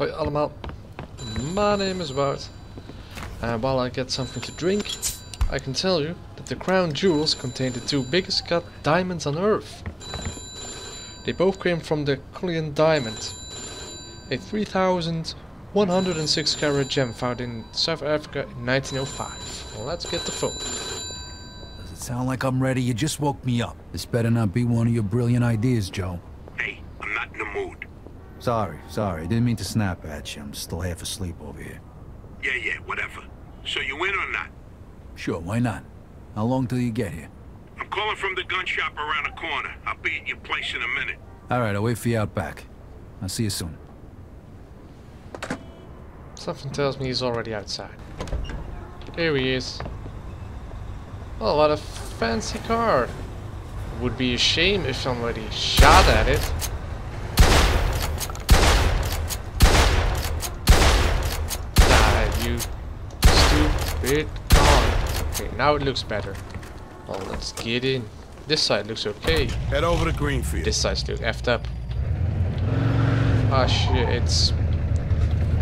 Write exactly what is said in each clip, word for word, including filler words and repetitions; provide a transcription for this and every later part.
Hoi allemaal, my name is Wout, and while I get something to drink, I can tell you that the crown jewels contain the two biggest cut diamonds on earth. They both came from the Cullinan diamond, a three thousand one hundred six carat gem found in South Africa in nineteen oh five. Well, let's get the phone. Does it sound like I'm ready? You just woke me up. This better not be one of your brilliant ideas, Joe. Hey, I'm not in the mood. Sorry, sorry. Didn't mean to snap at you. I'm still half asleep over here. Yeah, yeah, whatever. So you in or not? Sure, why not? How long till you get here? I'm calling from the gun shop around the corner. I'll be at your place in a minute. All right, I'll wait for you out back. I'll see you soon. Something tells me he's already outside. Here he is. Oh, what a fancy car. It would be a shame if somebody shot at it. Die, you stupid car. Okay, now it looks better. Well, let's get in. This side looks okay. Head over to Greenfield. This side's still effed up. Ah, oh, shit, it's...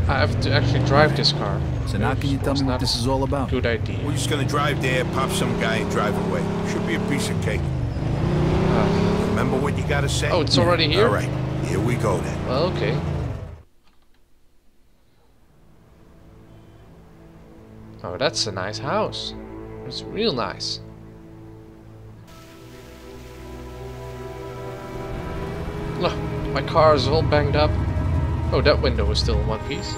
I have to actually drive this car. So now can you tell me what this is all about? Good idea. We're just gonna drive there, pop some guy and drive away. Should be a piece of cake. Uh, Remember what you gotta say? Oh, it's already here? Alright, here we go then. Well, okay. Oh, that's a nice house. It's real nice. Look, my car is all banged up. Oh, that window was still in one piece.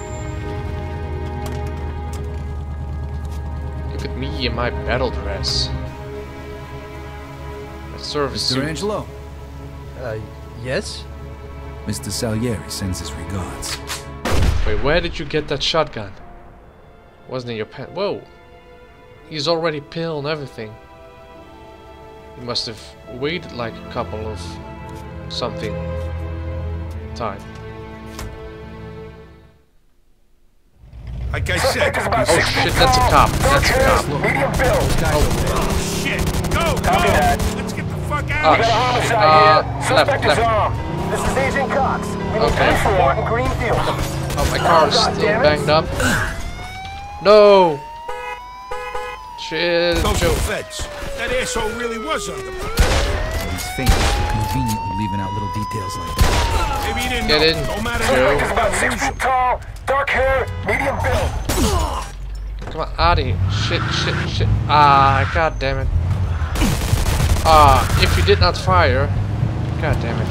Look at me in my battle dress. A service. Mister Angelo? Uh, yes? Mister Salieri sends his regards. Wait, where did you get that shotgun? Wasn't in your pants? Whoa! He's already pale and everything. He must have waited like a couple of... something time. Like I said, oh shit, that's a cop. That's a cop. Oh shit, go, go! Let's get the fuck out of here. Uh, left, left. This is Agent Cox. Okay. Oh, my car's still banged up. No. Shit. Social feds. That asshole really was on the button. Conveniently leaving out little details like that. Maybe you didn't get in. No matter what. He's about six feet tall, dark hair, medium build. Come on, out of here. Shit, shit, shit. Ah, god damn it. Ah, if you did not fire. God damn it.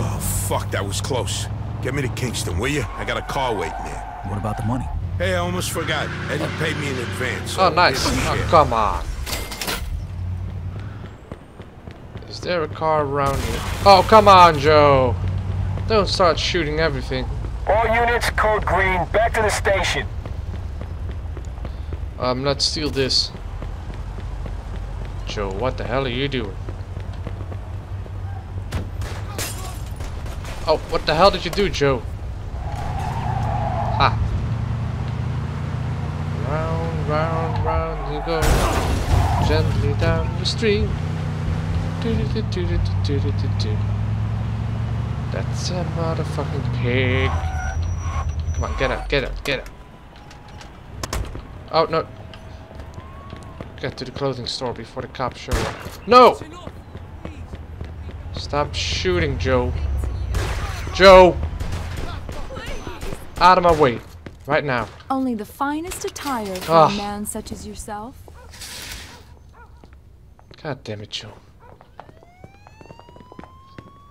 Oh, fuck, that was close. Get me to Kingston, will you? I got a car waiting there. What about the money? Hey, I almost forgot. Eddie paid me in advance. So oh, nice. Oh, come on. Is there a car around here? Oh, come on, Joe! Don't start shooting everything. All units, code green, back to the station. Um, let's steal this. Joe, what the hell are you doing? Oh, what the hell did you do, Joe? Ha! Round, round, round you go. Gently down the stream. That's a motherfucking pig. Come on, get out, get out, get out. Oh, no. Get to the clothing store before the cops show up. No! Stop shooting, Joe. Joe! Out of my way. Right now. Only the finest attire for oh. a man such as yourself. God damn it, Joe.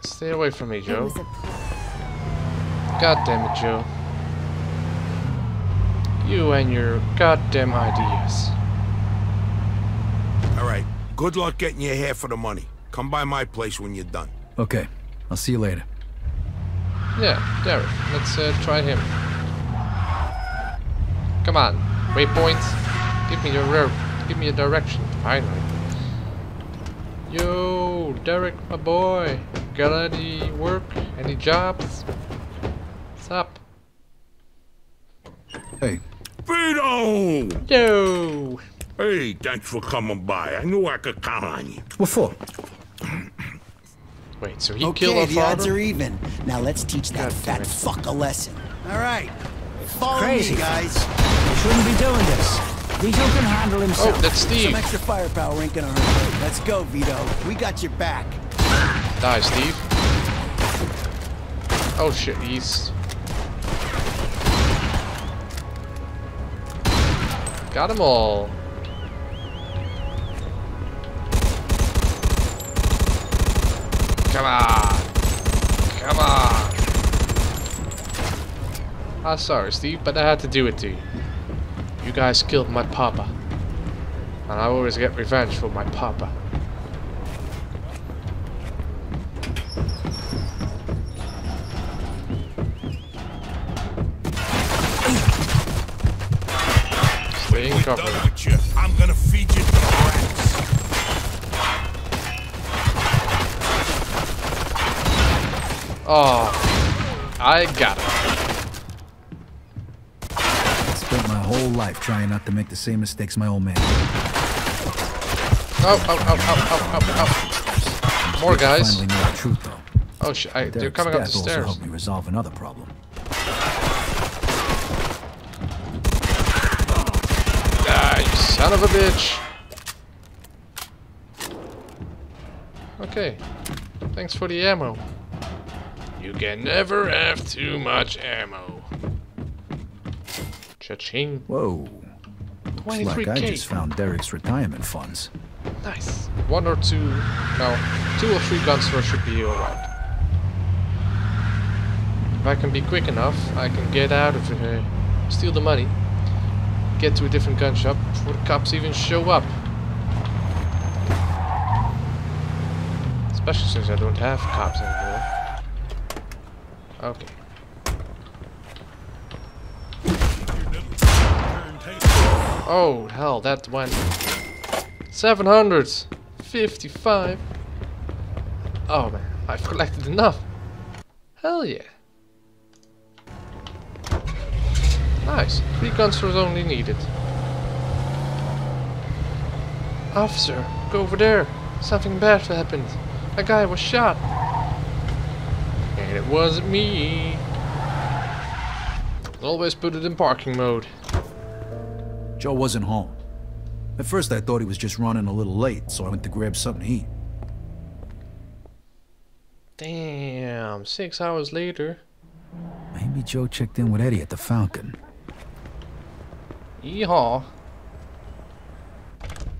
Stay away from me, Joe. God damn it, Joe. You and your goddamn ideas. Alright, good luck getting your hair for the money. Come by my place when you're done. Okay, I'll see you later. Yeah, Derek, let's uh, try him. Come on, waypoint. Give me your rope. Give me a direction, finally. Yo, Derek, my boy. Got any work? Any jobs? What's up? Hey. Vito! Yo! Hey, thanks for coming by. I knew I could count on you. What for? Wait, so he okay, killed our father? Okay, the odds are even. Now let's teach that God fat fuck a lesson. All right. Follow Crazy me, guys. We shouldn't be doing this. Vito can handle himself. Oh, that's Steve. Some extra firepower ain't gonna hurt. Let's go, Vito. We got your back. Die, Steve. Oh shit, he's... Got them all. Come on. Come on. I'm sorry, Steve, but I had to do it to you. You guys killed my papa. And I always get revenge for my papa. I'm done with you. I'm gonna feed you to the rats. Oh, I got it. I spent my whole life trying not to make the same mistakes my old man. Oh, oh, oh, oh, oh, oh, oh. More guys. Finally know the truth, though. Oh shit! I, they're coming up the stairs. Also helped me resolve another problem. Son of a bitch. Okay. Thanks for the ammo. You can never have too much ammo. Cha-ching. Whoa. twenty-three K. Like I just found Derek's retirement funds. Nice. One or two. No. Two or three guns for should be alright. If I can be quick enough, I can get out of here. Steal the money. Get to a different gun shop before the cops even show up. Especially since I don't have cops anymore. Okay. Oh hell, that went seven hundred fifty-five. Oh man, I've collected enough. Hell yeah. Nice. Three guns was only needed. Officer, go over there. Something bad happened. A guy was shot. And it wasn't me. Always put it in parking mode. Joe wasn't home. At first I thought he was just running a little late, so I went to grab something to eat. Damn, six hours later. Maybe Joe checked in with Eddie at the Falcon. Yeehaw.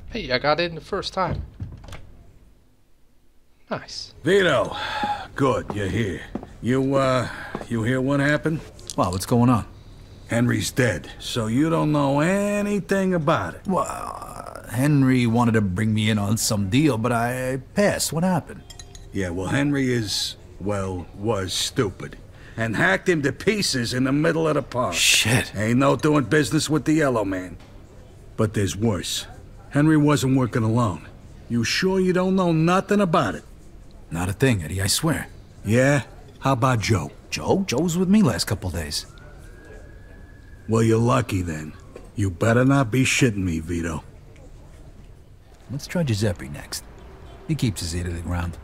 Hey, I got in the first time. Nice. Vito, good, you're here. You, uh, you hear what happened? Wow, what's going on? Henry's dead, so you don't know anything about it. Well, uh, Henry wanted to bring me in on some deal, but I passed. What happened? Yeah, well, Henry is, well, was stupid. And hacked him to pieces in the middle of the park. Shit. Ain't no doing business with the yellow man. But there's worse. Henry wasn't working alone. You sure you don't know nothing about it? Not a thing, Eddie, I swear. Yeah? How about Joe? Joe? Joe was with me last couple days. Well, you're lucky then. You better not be shitting me, Vito. Let's try Giuseppe next. He keeps his ear to the ground.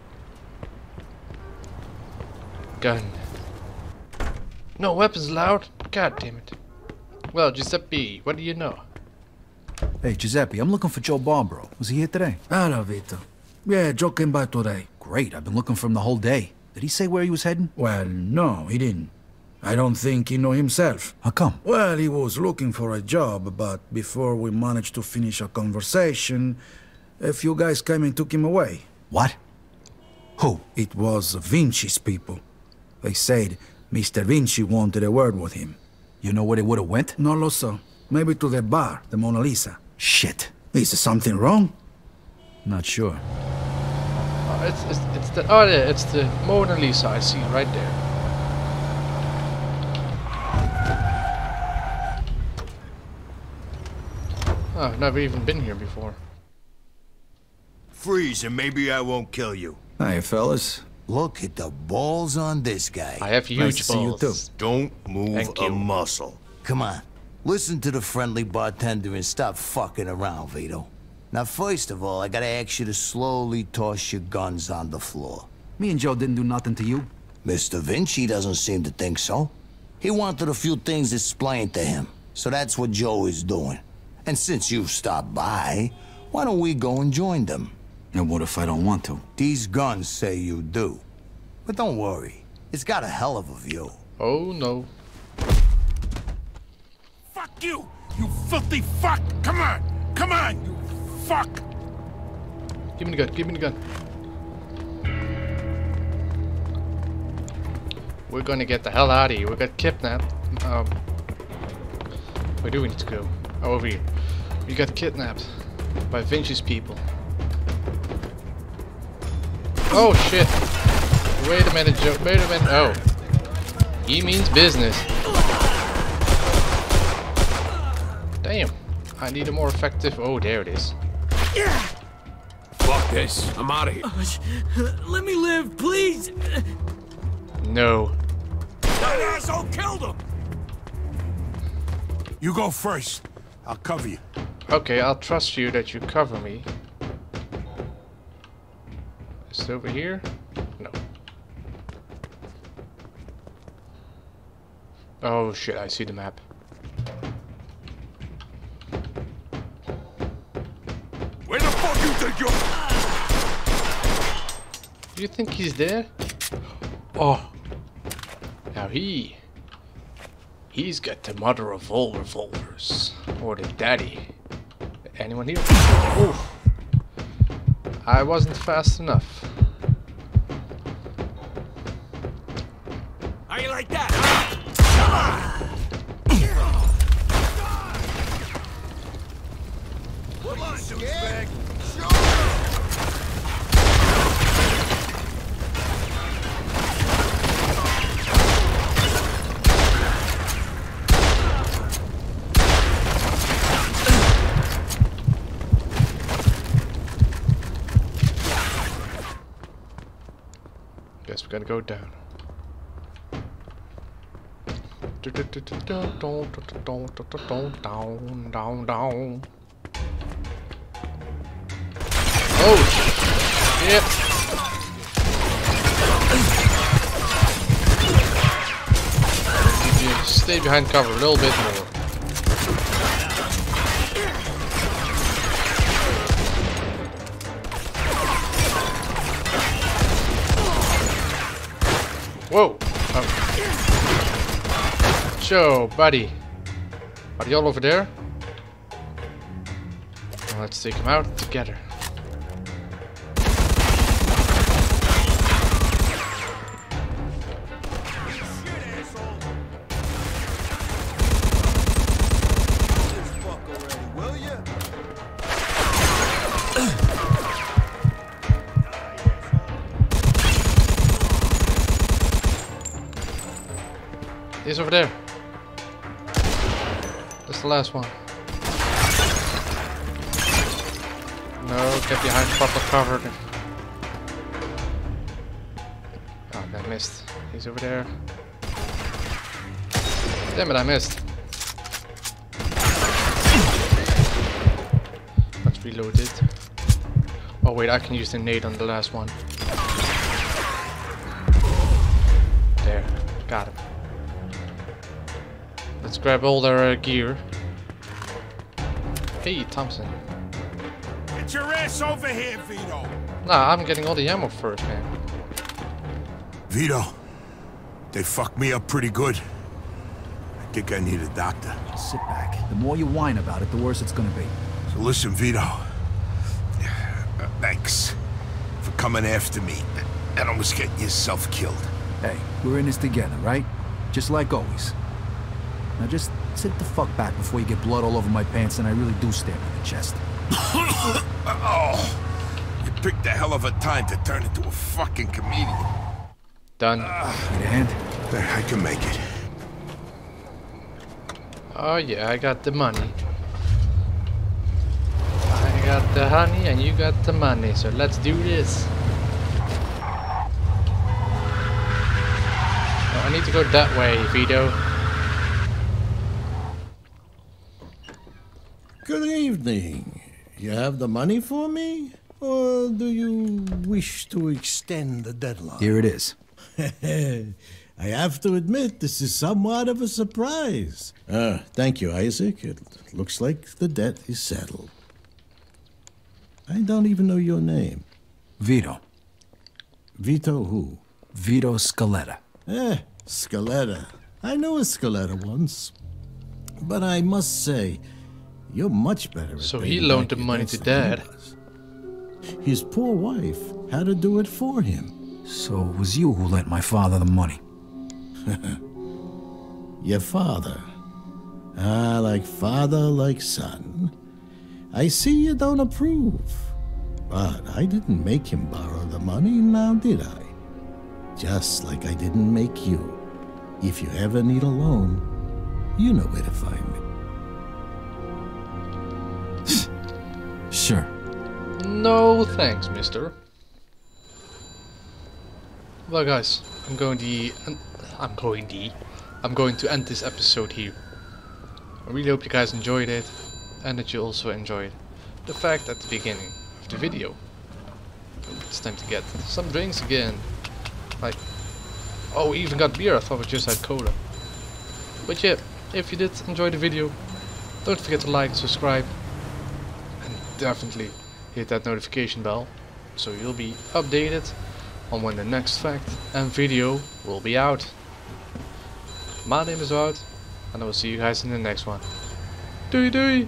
Gun. No weapons allowed? God damn it. Well, Giuseppe, what do you know? Hey, Giuseppe, I'm looking for Joe Barbaro. Was he here today? I know, Vito. Yeah, Joe came by today. Great, I've been looking for him the whole day. Did he say where he was heading? Well, no, he didn't. I don't think he know himself. How come? Well, he was looking for a job, but before we managed to finish our conversation, a few guys came and took him away. What? Who? It was Vinci's people. They said... Mister Vinci wanted a word with him. You know where they would have went? No lo so. Maybe to the bar, the Mona Lisa. Shit. Is there something wrong? Not sure. Oh, it's, it's, it's the, oh yeah, it's the Mona Lisa I see right there. Oh, I've never even been here before. Freeze and maybe I won't kill you. Hey, fellas. Look at the balls on this guy. I have huge nice to see balls. You too. Don't move a muscle. Come on. Listen to the friendly bartender and stop fucking around, Vito. Now, first of all, I gotta ask you to slowly toss your guns on the floor. Me and Joe didn't do nothing to you. Mister Vinci doesn't seem to think so. He wanted a few things explained to him, so that's what Joe is doing. And since you've stopped by, why don't we go and join them? And what if I don't want to? These guns say you do. But don't worry, it's got a hell of a view. Oh no. Fuck you, you filthy fuck! Come on, come on, you fuck! Give me the gun, give me the gun. We're gonna get the hell out of here. We got kidnapped. Um, where do we need to go? Oh, over here. We got kidnapped by Vinci's people. Oh shit! Wait a minute, Joe. Wait a minute. Oh, he means business. Damn. I need a more effective. Oh, there it is. Fuck this. I'm out of here. Oh, let me live, please. No. That asshole killed him! You go first. I'll cover you. Okay, I'll trust you that you cover me. Is it over here? No. Oh shit, I see the map. Where the fuck you think you're? You think he's there? Oh. Now he, he's got the mother of all revolvers, or the daddy. Anyone here? Oh, I wasn't fast enough. How you like that? Come on! Come on, douchebag! Gonna go down. Down, down, down. Oh shit! You stay behind cover a little bit more. Whoa! Oh. Joe, buddy. Are they all over there? Well, let's take them out together. He's over there. That's the last one. No, get behind proper cover. Oh, I missed. He's over there. Damn it, I missed. Let's reload it. Oh wait, I can use the nade on the last one. There, got him. Let's grab all their uh, gear. Hey, Thompson. Get your ass over here, Vito! Nah, I'm getting all the ammo first, man. Vito, they fucked me up pretty good. I think I need a doctor. Sit back. The more you whine about it, the worse it's gonna be. So listen, Vito. Uh, thanks for coming after me and almost getting yourself killed. Hey, we're in this together, right? Just like always. Now just sit the fuck back before you get blood all over my pants and I really do stab you in the chest. Oh, you picked a hell of a time to turn into a fucking comedian. Done. Uh, Need a hand? I can make it. Oh yeah, I got the money. I got the honey and you got the money, so let's do this. Oh, I need to go that way, Vito. Good evening. You have the money for me? Or do you wish to extend the deadline? Here it is. I have to admit, this is somewhat of a surprise. Uh, thank you, Isaac. It looks like the debt is settled. I don't even know your name. Vito. Vito who? Vito Scaletta. Eh, Scaletta. I knew a Scaletta once. But I must say, you're much better at So he loaned the money to Dad. His poor wife had to do it for him. So it was you who lent my father the money. Your father. Ah, like father, like son. I see you don't approve. But I didn't make him borrow the money, now did I? Just like I didn't make you. If you ever need a loan, you know where to find me. Sure. No thanks, mister. Well, guys, I'm going to... I'm going to... I'm going to end this episode here. I really hope you guys enjoyed it, and that you also enjoyed the fact at the beginning of the video. It's time to get some drinks again. Like... Oh, we even got beer, I thought we just had cola. But yeah, if you did enjoy the video, don't forget to like, subscribe, and definitely hit that notification bell, so you'll be updated on when the next fact and video will be out. My name is Wout, and I will see you guys in the next one. Doei doei!